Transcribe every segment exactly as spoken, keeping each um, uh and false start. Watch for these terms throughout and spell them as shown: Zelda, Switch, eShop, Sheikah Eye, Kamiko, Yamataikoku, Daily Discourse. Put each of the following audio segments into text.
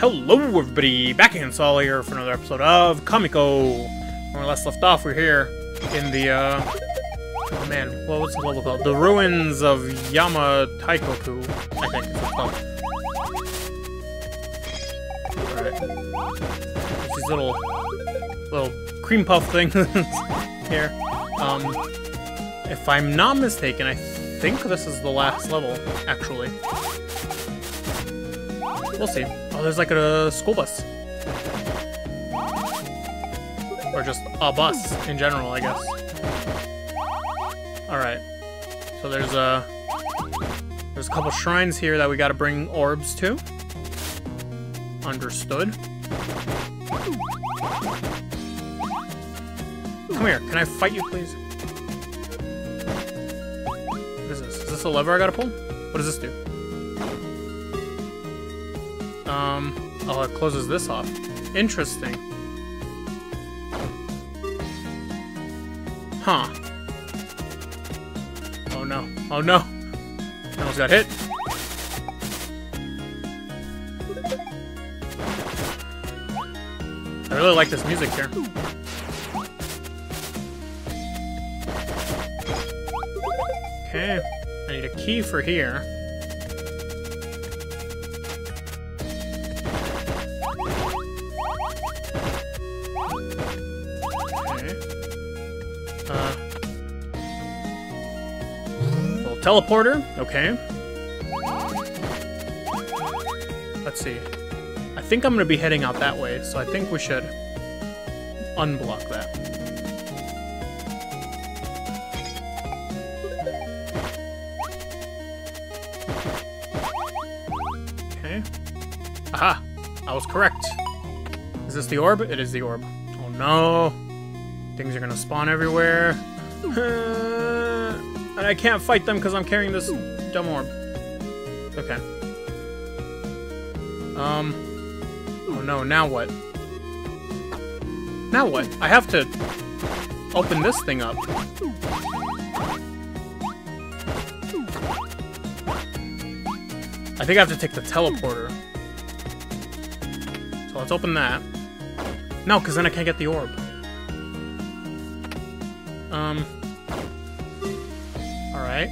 Hello everybody, back in Sol here for another episode of Kamiko. When we last left off, we're here in the, uh... oh man, well, what's the level called? The ruins of Yamataikoku, I think is what's called. Alright. There's these little, little cream puff things here. Um, if I'm not mistaken, I think this is the last level, actually. We'll see. Oh, there's like a school bus. Or just a bus in general, I guess. Alright. So there's a... There's a couple shrines here that we gotta bring orbs to. Understood. Come here. Can I fight you, please? What is this? Is this a lever I gotta pull? What does this do? Um, oh, it closes this off. Interesting. Huh. Oh no. Oh no. I almost got hit. I really like this music here. Okay. I need a key for here. Uh, little teleporter, okay. Let's see. I think I'm gonna be heading out that way, so I think we should unblock that. Okay. Aha! I was correct. Is this the orb? It is the orb. Oh no! Things are gonna spawn everywhere. Uh, and I can't fight them because I'm carrying this dumb orb. Okay. Um. Oh no, now what? Now what? I have to open this thing up. I think I have to take the teleporter. So let's open that. No, because then I can't get the orb. Um, alright.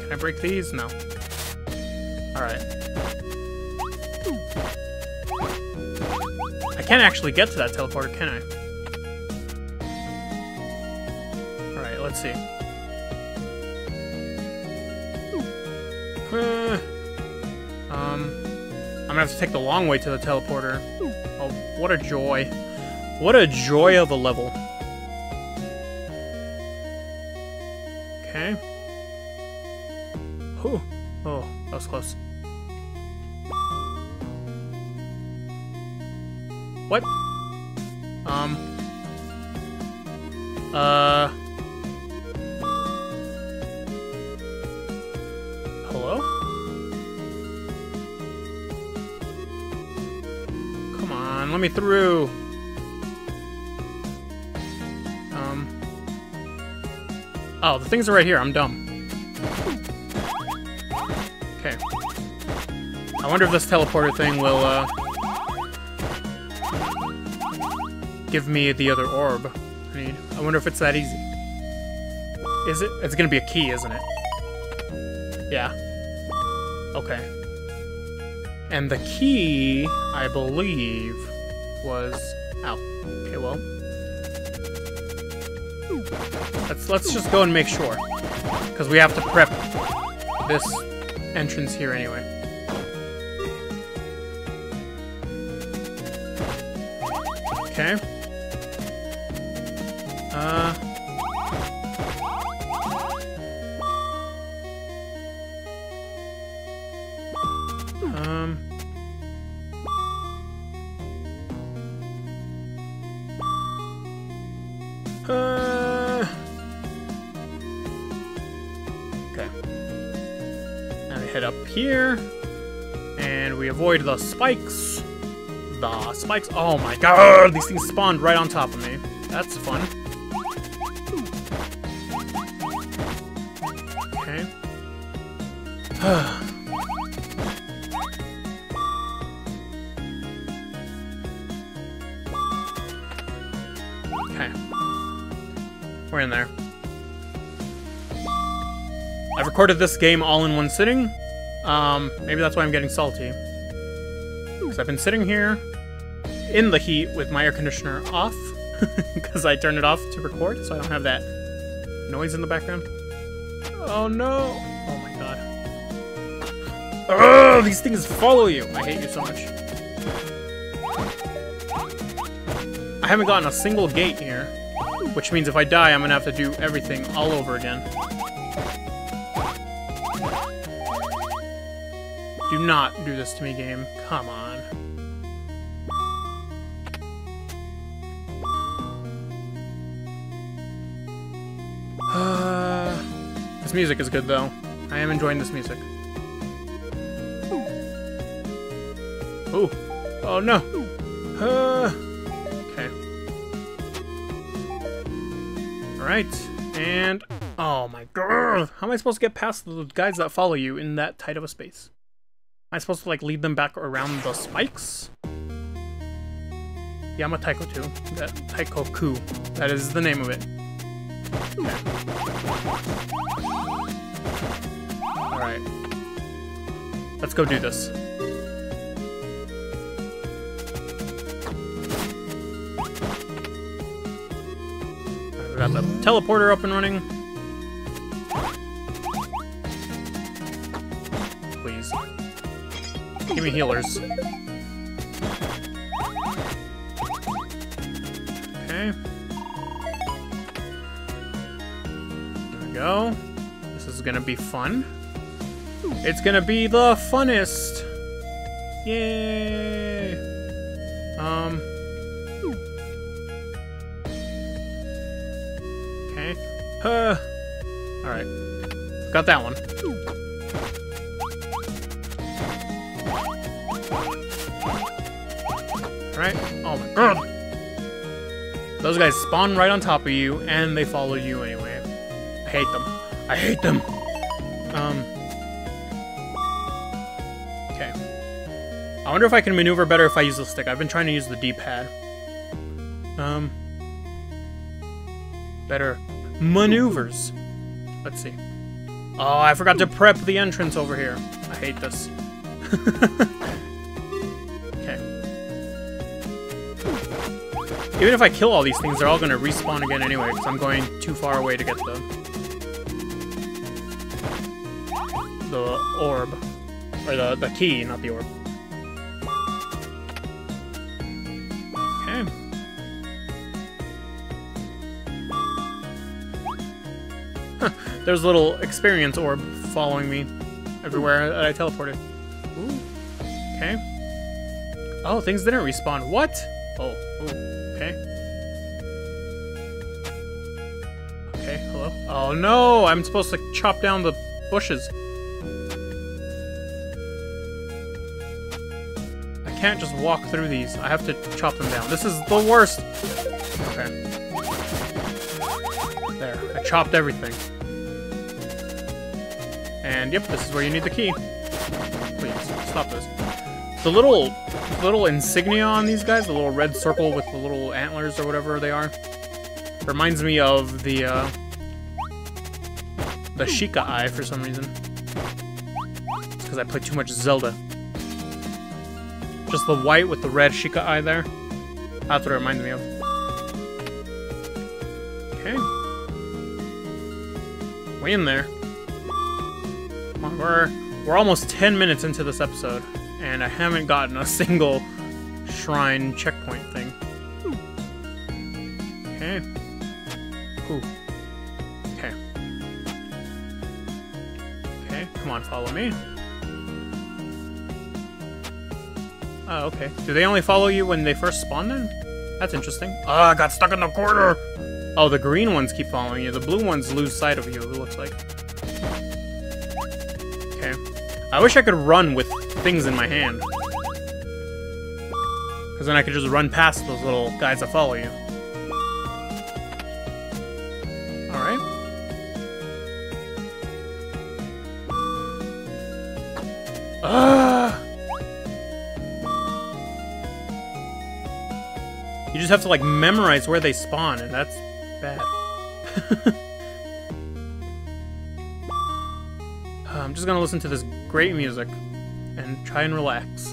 Can I break these? No. Alright. I can't actually get to that teleporter, can I? Alright, let's see. Uh, um, I'm gonna have to take the long way to the teleporter. Oh, what a joy. What a joy of a level. Okay. Ooh. Oh, that was close. What? Um. Uh. Hello? Let me through. Um. Oh, the things are right here. I'm dumb. Okay. I wonder if this teleporter thing will uh, give me the other orb I need. I wonder if it's that easy. Is it? It's gonna be a key, isn't it? Yeah. Okay. And the key, I believe, was out. Okay, well, let's let's just go and make sure, because we have to prep this entrance here anyway. Okay. Uh. Um. Uh, okay. Now we head up here, and we avoid the spikes. The spikes. Oh my god! These things spawned right on top of me. That's fun. Okay. Okay. We're in there. I've recorded this game all in one sitting. Um, maybe that's why I'm getting salty. Because I've been sitting here in the heat with my air conditioner off. Because I turned it off to record, so I don't have that noise in the background. Oh no! Oh my god. Ugh, these things follow you! I hate you so much. I haven't gotten a single gate here, which means if I die, I'm gonna have to do everything all over again. Do not do this to me, game. Come on. Uh, this music is good, though. I am enjoying this music. Ooh. Oh, no. Uh, okay. Alright. And... oh, my God. How am I supposed to get past the guys that follow you in that tight of a space? Am I supposed to, like, lead them back around the spikes? Yamataikoku. That Taikoku. That is the name of it. Okay. Alright. Let's go do this. I've got the teleporter up and running. Please. Give me healers. Okay. There we go. This is gonna be fun. It's gonna be the funnest! Yay! Um. Okay. Huh. Alright. Got that one. Right? Oh my god! Those guys spawn right on top of you, and they follow you anyway. I hate them. I hate them! Um... Okay. I wonder if I can maneuver better if I use the stick. I've been trying to use the D-pad. Um... Better maneuvers. Let's see. Oh, I forgot to prep the entrance over here. I hate this. Even if I kill all these things, they're all going to respawn again anyway, because I'm going too far away to get the... the orb. Or the, the key, not the orb. Okay. Huh, there's a little experience orb following me everywhere that I teleported. Ooh. Okay. Oh, things didn't respawn. What? Oh, ooh. Okay. Okay, hello? Oh no! I'm supposed to chop down the bushes. I can't just walk through these. I have to chop them down. This is the worst! Okay. There. I chopped everything. And yep, this is where you need the key. Please, stop this. The little, little insignia on these guys, the little red circle with the little antlers or whatever they are, reminds me of the, uh, the Sheikah Eye for some reason. It's because I play too much Zelda. Just the white with the red Sheikah Eye there. That's what it reminds me of. Okay. Way in there. Come on, we're, we're almost ten minutes into this episode. And I haven't gotten a single shrine checkpoint thing. Okay. Ooh. Okay. Okay, come on, follow me. Oh, okay. Do they only follow you when they first spawn then? That's interesting. Ah, oh, I got stuck in the corner! Oh, the green ones keep following you. The blue ones lose sight of you, it looks like. Okay. I wish I could run with things in my hand. Because then I could just run past those little guys that follow you. Alright. You just have to, like, memorize where they spawn, and that's bad. I'm just gonna listen to this great music and try and relax.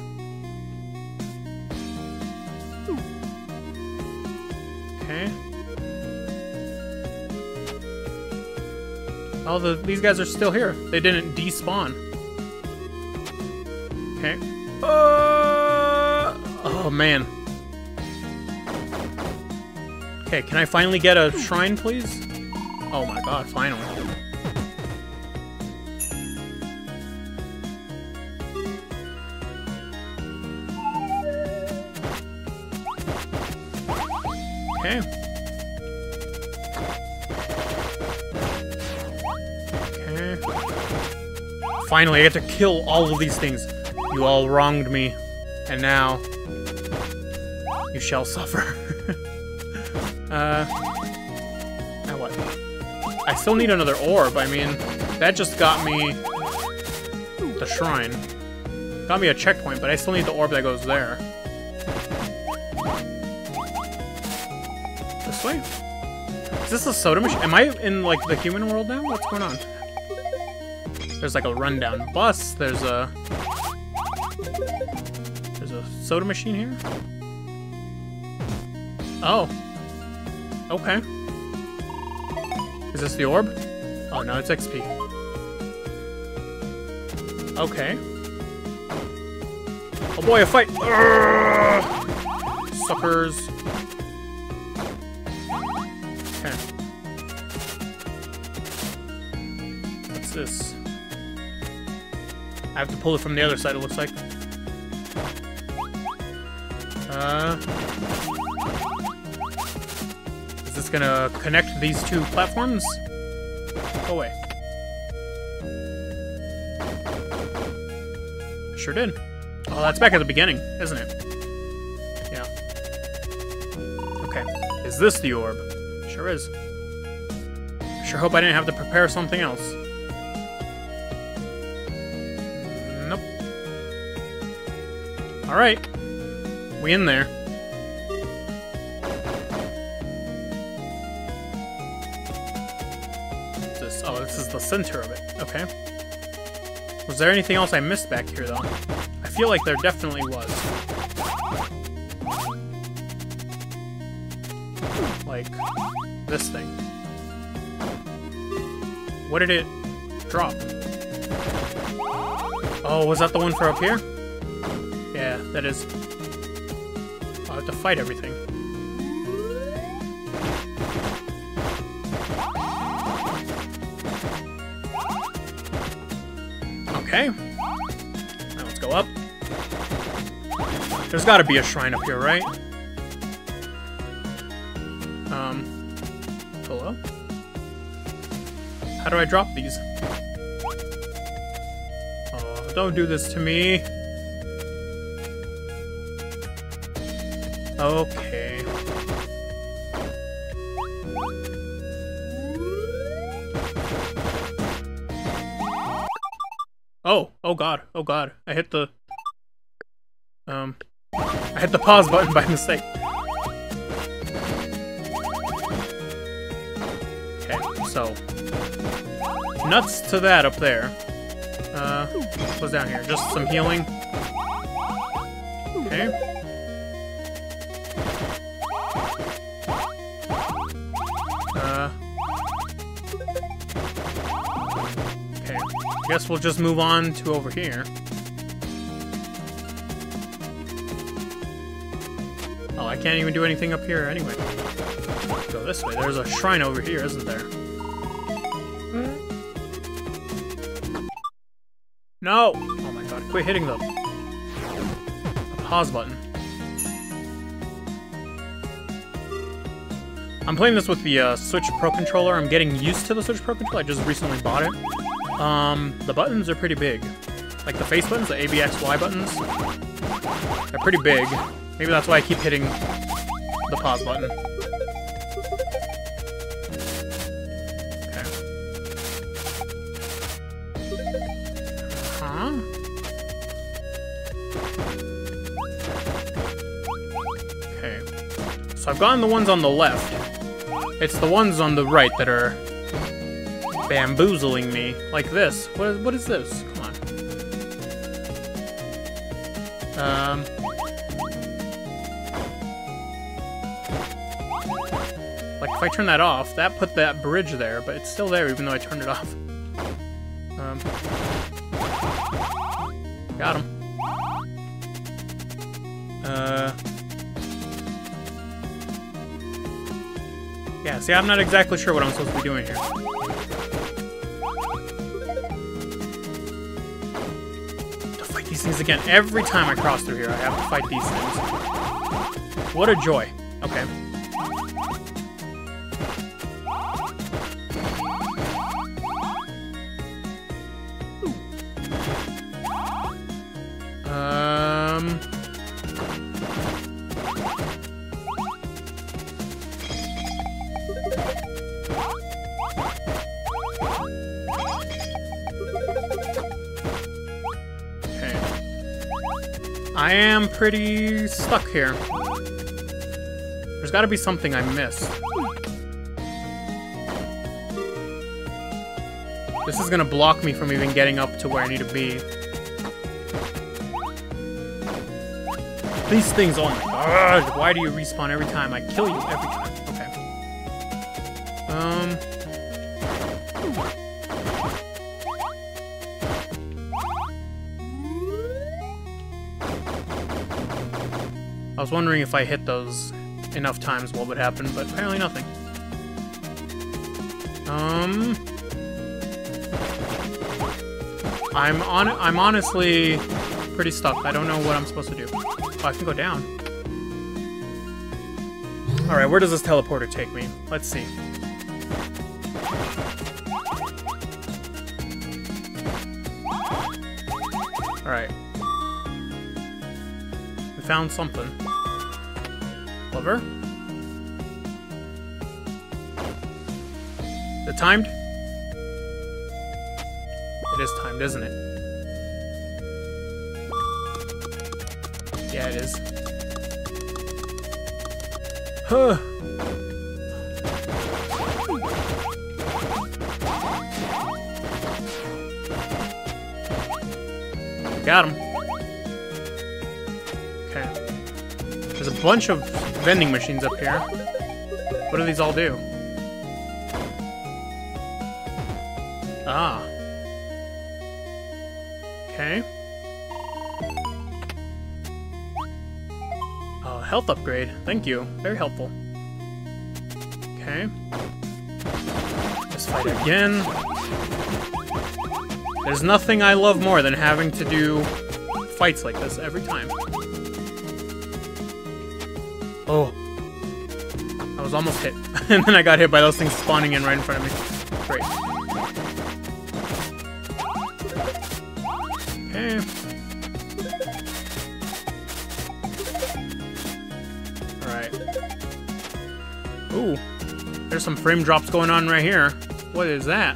Okay. All the these guys are still here. They didn't despawn. Okay. Uh, oh man. Okay, can I finally get a shrine, please? Oh my god, finally. Okay. Okay. Finally, I get to kill all of these things. You all wronged me, and now you shall suffer. Uh, now what? I still need another orb. I mean, that just got me the shrine. Got me a checkpoint, but I still need the orb that goes there. This way? Is this a soda machine? Am I in, like, the human world now? What's going on? There's, like, a rundown bus. There's a... There's a soda machine here? Oh. Okay. Is this the orb? Oh no, it's X P. Okay. Oh boy, a fight! Urgh! Suckers. Okay. What's this? I have to pull it from the other side, it looks like. Uh... Gonna connect these two platforms. Go away. Sure did. Oh, that's back at the beginning, isn't it? Yeah. Okay. Is this the orb? Sure is. Sure hope I didn't have to prepare something else. Nope. Alright. We in there. Oh, this is the center of it. Okay. Was there anything else I missed back here, though? I feel like there definitely was. Like, this thing. What did it drop? Oh, was that the one for up here? Yeah, that is. I'll have to fight everything. Okay. Now let's go up. There's gotta be a shrine up here, right? Um, hello? How do I drop these? Oh, don't do this to me. Okay. Oh, oh god, oh god. I hit the... Um... I hit the pause button by mistake. Okay, so... Nuts to that up there. Uh, what's down here? Just some healing. Okay. Uh... I guess we'll just move on to over here. Oh, I can't even do anything up here anyway. Go this way. There's a shrine over here, isn't there? No! Oh my god, quit hitting the, the pause button. I'm playing this with the uh, Switch Pro Controller. I'm getting used to the Switch Pro Controller. I just recently bought it. Um, the buttons are pretty big. Like the face buttons, the A, B, X, Y buttons. They're pretty big. Maybe that's why I keep hitting the pause button. Okay. Huh? Okay. So I've gotten the ones on the left. It's the ones on the right that are bamboozling me. Like this. What is, what is this? Come on. Um. Like, if I turn that off, that put that bridge there, but it's still there even though I turned it off. Um. Got him. Uh. Yeah, see, I'm not exactly sure what I'm supposed to be doing here. To fight these things again. Every time I cross through here, I have to fight these things. What a joy. Okay. Um... Okay. I am pretty stuck here. There's gotta be something I missed. This is gonna block me from even getting up to where I need to be. These things on. Ugh, why do you respawn every time? I kill you every time. Okay. Um. I was wondering if I hit those enough times what would happen, but apparently nothing. Um. I'm on. I'm honestly pretty stuck. I don't know what I'm supposed to do. Oh, I can go down. Alright, where does this teleporter take me? Let's see. Alright. We found something. Lever? Is it timed? It is timed, isn't it? Yeah, it is. Huh. Got him. Okay. There's a bunch of vending machines up here. What do these all do? Ah. Okay. Health upgrade. Thank you. Very helpful. Okay. Let's fight again. There's nothing I love more than having to do fights like this every time. Oh. I was almost hit. And then I got hit by those things spawning in right in front of me. Great. Okay. Ooh, there's some frame drops going on right here. What is that?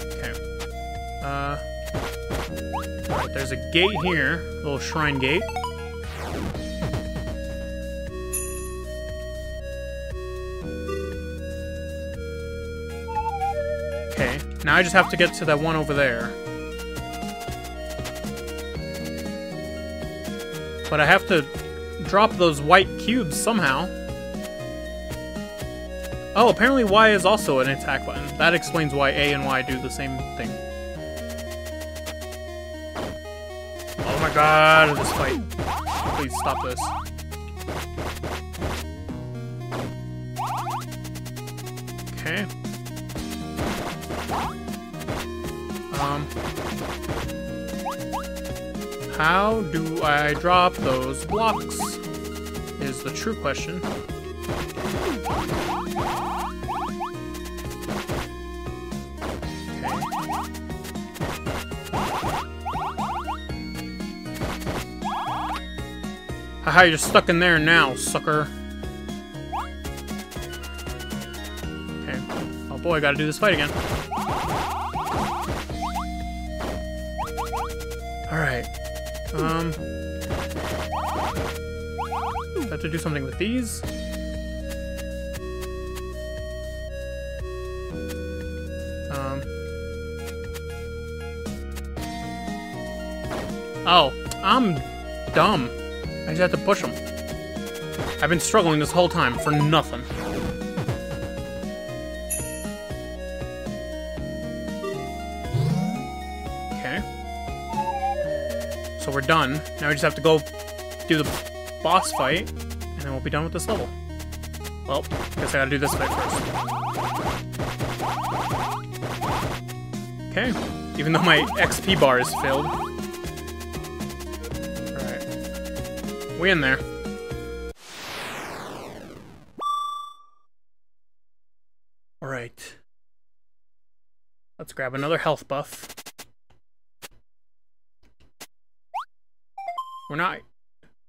Okay. Uh, right, there's a gate here, a little shrine gate. Okay, now I just have to get to that one over there. But I have to drop those white cubes somehow. Oh, apparently Y is also an attack button. That explains why A and Y do the same thing. Oh my god, this fight. Please stop this. Okay. Um... How do I drop those blocks? Is the true question. Okay. Haha, you're stuck in there now, sucker. Okay. Oh boy, I gotta do this fight again. Alright. Um, I have to do something with these. Um. Oh, I'm dumb. I just have to push them. I've been struggling this whole time for nothing. So we're done. Now we just have to go do the boss fight, and then we'll be done with this level. Well, guess I gotta do this fight first. Okay. Even though my X P bar is filled. Alright. We in there. Alright. Let's grab another health buff. We're not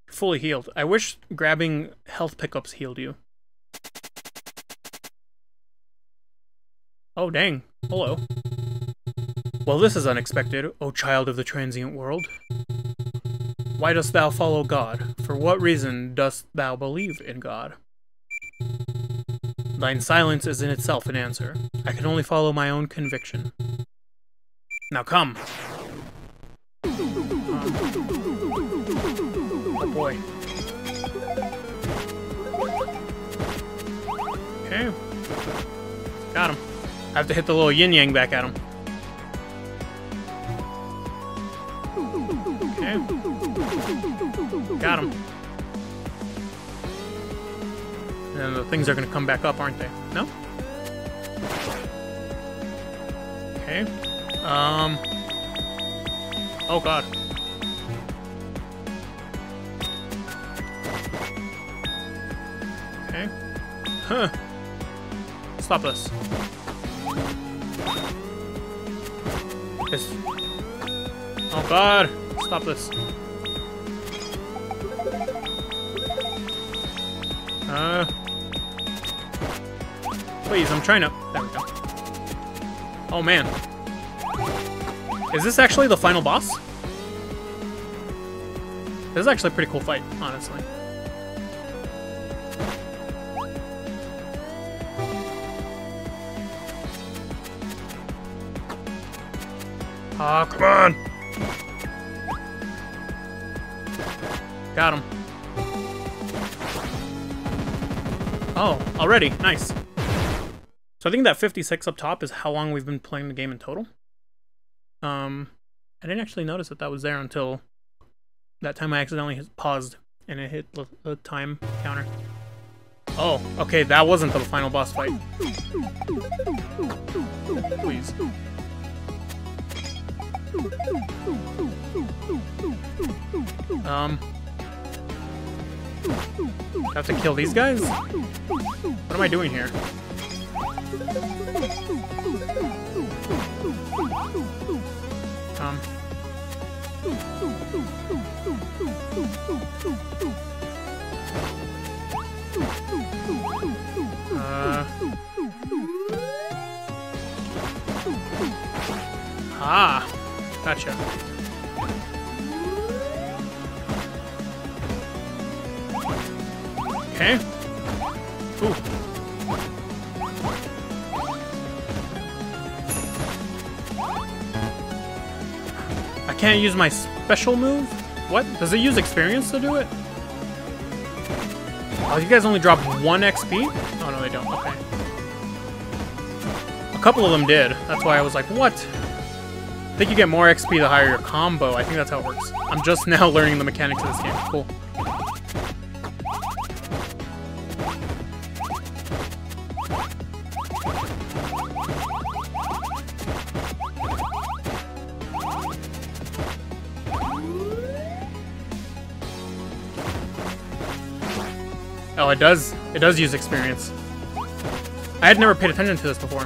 fully healed. I wish grabbing health pickups healed you. Oh, dang. Hello. Well, this is unexpected, O child of the transient world. Why dost thou follow God? For what reason dost thou believe in God? Thine silence is in itself an answer. I can only follow my own conviction. Now come. Boy. Okay. Got him. I have to hit the little yin-yang back at him. Okay. Got him. And the things are gonna come back up, aren't they? No? Okay. Um. Oh god. Okay. Huh. Stop this. This. Oh god! Stop this. Uh. Please, I'm trying to. There we go. Oh man. Is this actually the final boss? This is actually a pretty cool fight, honestly. Aw, oh, come on! Got him. Oh, already. Nice. So I think that fifty-six up top is how long we've been playing the game in total. Um, I didn't actually notice that that was there until that time I accidentally paused and it hit the, the time counter. Oh, okay, that wasn't the final boss fight. Please. Um, I have to kill these guys? What am I doing here? Um, uh, ah, gotcha. Okay. Ooh. I can't use my special move? What? Does it use experience to do it? Oh, you guys only drop one X P? Oh, no, they don't. Okay. A couple of them did. That's why I was like, what? I think you get more X P the higher your combo. I think that's how it works. I'm just now learning the mechanics of this game. Cool. Oh, it does. It does use experience. I had never paid attention to this before.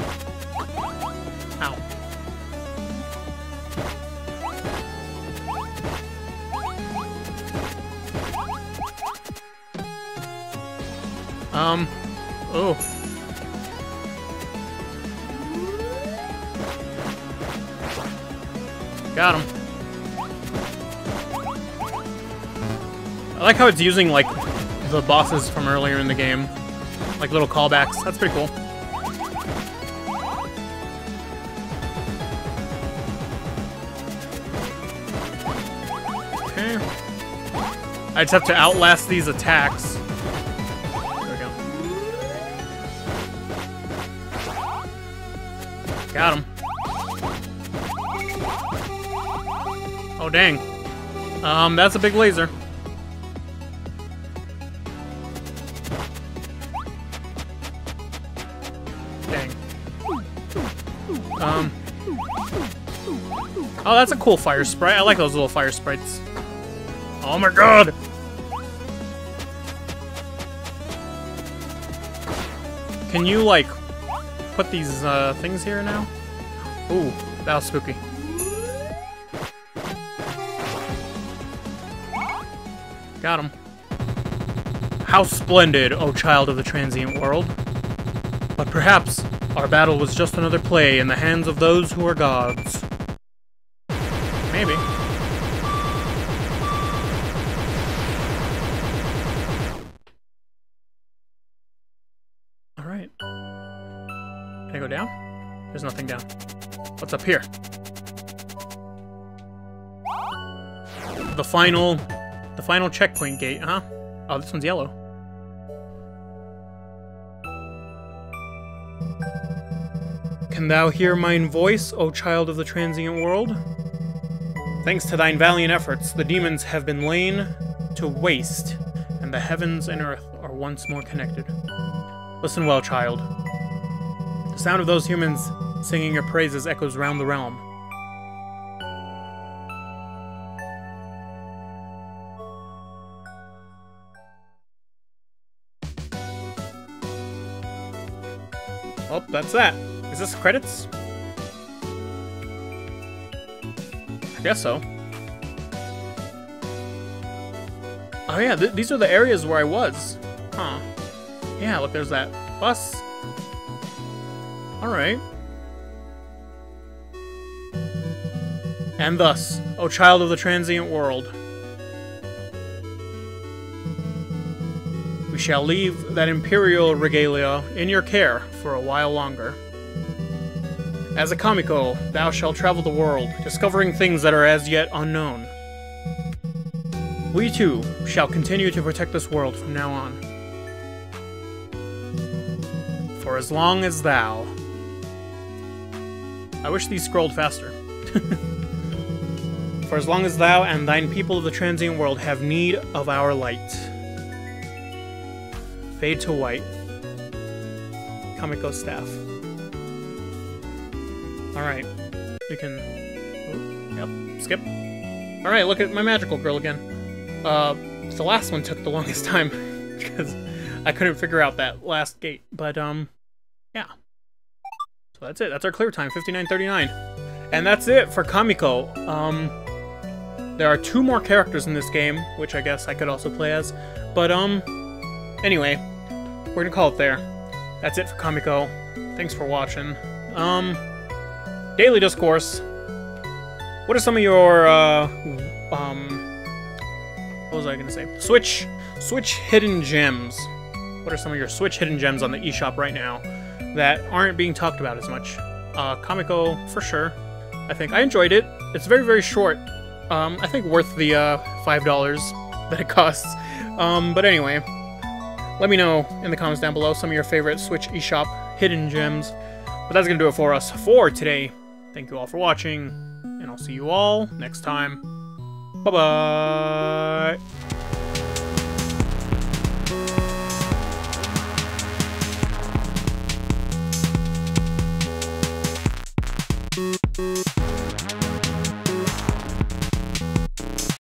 Um, oh. Got him. I like how it's using, like, the bosses from earlier in the game. Like, little callbacks. That's pretty cool. Okay. I just have to outlast these attacks. There we go. Got him. Oh, dang. Um, that's a big laser. Dang. Um. Oh, that's a cool fire sprite. I like those little fire sprites. Oh my god! Can you, like, put these, uh, things here now? Ooh, that was spooky. Got him. How splendid, O child of the transient world. But perhaps our battle was just another play in the hands of those who are gods. Maybe. Alright. Can I go down? There's nothing down. What's up here? The final... The final checkpoint gate, huh? Oh, this one's yellow. Can thou hear mine voice, O child of the transient world? Thanks to thine valiant efforts, the demons have been lain to waste, and the heavens and earth are once more connected. Listen well, child. The sound of those humans singing your praises echoes round the realm. Oh, that's that. Is this credits? I guess so. Oh yeah, th these are the areas where I was. Huh. Yeah, look, there's that bus. Alright. And thus, O child of the transient world, we shall leave that imperial regalia in your care for a while longer. As a Kamiko, thou shalt travel the world, discovering things that are as yet unknown. We too shall continue to protect this world from now on. For as long as thou... I wish these scrolled faster. For as long as thou and thine people of the transient world have need of our light. Fade to white. Kamiko staff. Alright. We can... Oh, yep. Skip. Alright, look at my magical girl again. Uh, the last one took the longest time, because I couldn't figure out that last gate. But, um, yeah. So that's it. That's our clear time, fifty-nine thirty-nine. And that's it for Kamiko. Um, there are two more characters in this game, which I guess I could also play as. But, um, anyway... We're gonna call it there. That's it for Kamiko. Thanks for watching. Um, Daily Discourse. What are some of your, uh, um, what was I gonna say? Switch, Switch hidden gems. What are some of your Switch hidden gems on the eShop right now that aren't being talked about as much? Uh, Kamiko, for sure. I think I enjoyed it. It's very, very short. Um, I think worth the, uh, five dollars that it costs. Um, but anyway. Let me know in the comments down below some of your favorite Switch eShop hidden gems. But that's going to do it for us for today. Thank you all for watching, and I'll see you all next time. Bye-bye!